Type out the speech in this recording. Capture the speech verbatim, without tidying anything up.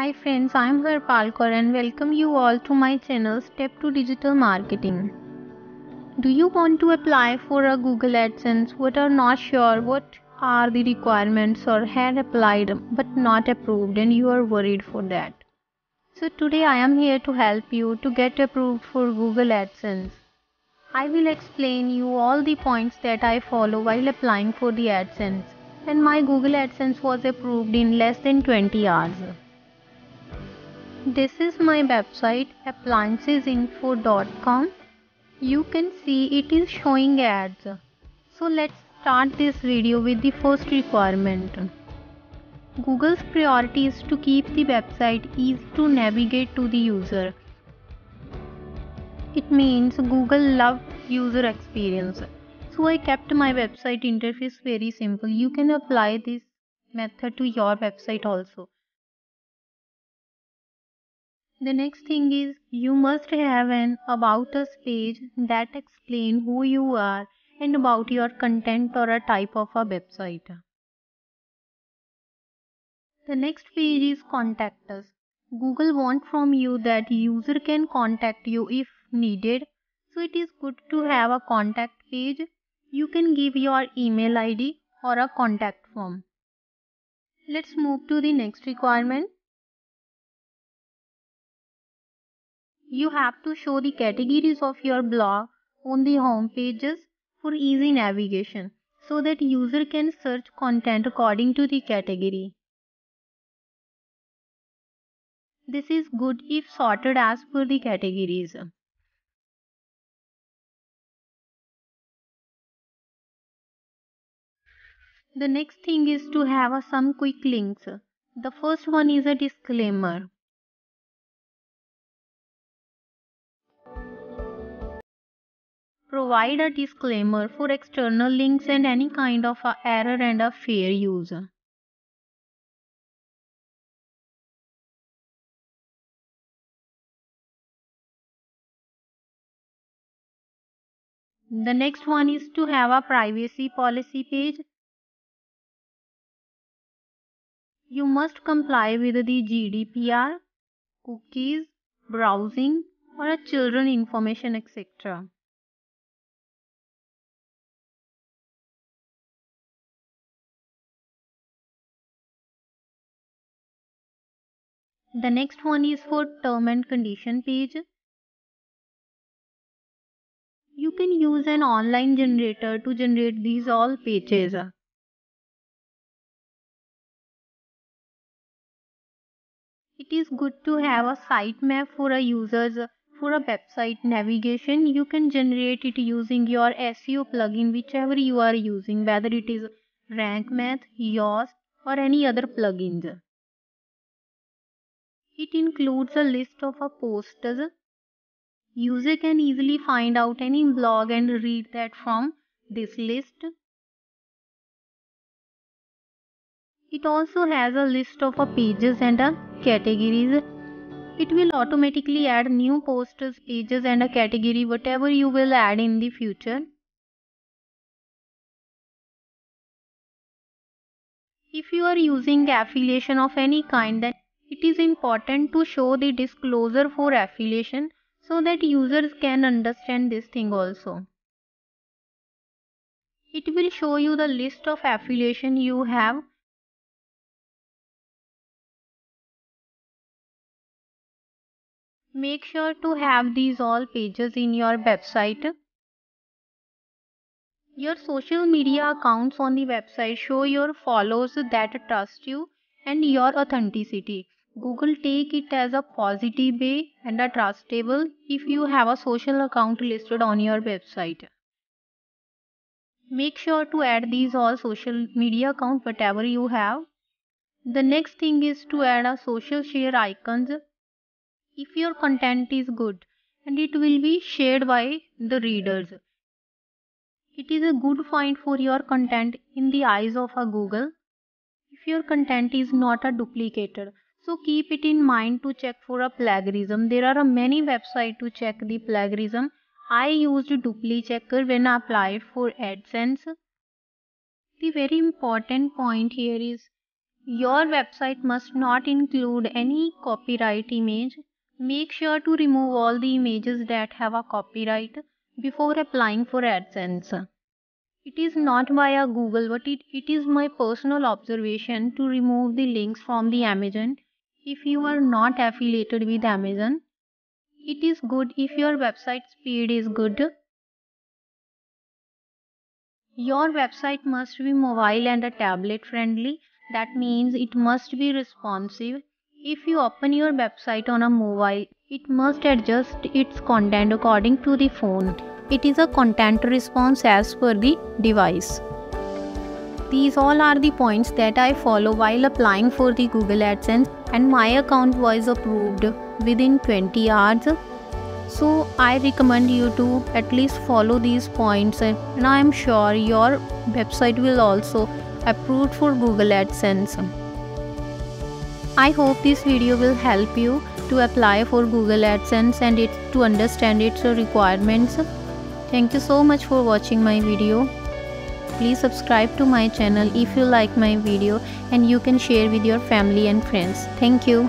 Hi friends, I am Harpal Kaur and welcome you all to my channel Step two Digital Marketing. Do you want to apply for a Google AdSense but are not sure what are the requirements or had applied but not approved and you are worried for that? So today I am here to help you to get approved for Google AdSense. I will explain you all the points that I follow while applying for the AdSense, and my Google AdSense was approved in less than twenty hours. This is my website appliances info dot com. You can see it is showing ads. So let's start this video with the first requirement. Google's priority is to keep the website easy to navigate to the user. It means Google loves user experience. So I kept my website interface very simple. You can apply this method to your website also. The next thing is, you must have an About Us page that explains who you are and about your content or a type of a website. The next page is Contact Us. Google wants from you that user can contact you if needed. So it is good to have a contact page. You can give your email I D or a contact form. Let's move to the next requirement. You have to show the categories of your blog on the home pages for easy navigation so that user can search content according to the category. This is good if sorted as per the categories. The next thing is to have uh, some quick links. The first one is a disclaimer. Provide a disclaimer for external links and any kind of a error and a fair use. The next one is to have a privacy policy page. You must comply with the G D P R, cookies, browsing, or children information, et cetera. The next one is for term and condition page. You can use an online generator to generate these all pages. It is good to have a sitemap for a user's for a website navigation. You can generate it using your S E O plugin, whichever you are using, whether it is Rank Math, Yoast, or any other plugins. It includes a list of posters. User can easily find out any blog and read that from this list. It also has a list of pages and categories. It will automatically add new posters, pages and a category, whatever you will add in the future. If you are using affiliation of any kind, then it is important to show the disclosure for affiliation so that users can understand this thing also. It will show you the list of affiliation you have. Make sure to have these all pages in your website. Your social media accounts on the website show your followers that trust you and your authenticity. Google take it as a positive way and a trustable if you have a social account listed on your website. Make sure to add these all social media accounts whatever you have. The next thing is to add a social share icons if your content is good and it will be shared by the readers. It is a good find for your content in the eyes of a Google if your content is not a duplicator. So keep it in mind to check for a plagiarism. There are many websites to check the plagiarism. I used DupliChecker when I applied for AdSense. The very important point here is Your website must not include any copyright image. Make sure to remove all the images that have a copyright before applying for AdSense. It is not via Google, but it, it is my personal observation to remove the links from the Amazon if you are not affiliated with Amazon. It is good if your website speed is good. Your website must be mobile and tablet friendly. That means it must be responsive. If you open your website on a mobile, it must adjust its content according to the phone. It is a content response as per the device. These all are the points that I follow while applying for the Google AdSense, and my account was approved within twenty hours. So I recommend you to at least follow these points, and I am sure your website will also approved for Google AdSense. I hope this video will help you to apply for Google AdSense and it, to understand its requirements. Thank you so much for watching my video. Please subscribe to my channel if you like my video, and you can share with your family and friends. Thank you.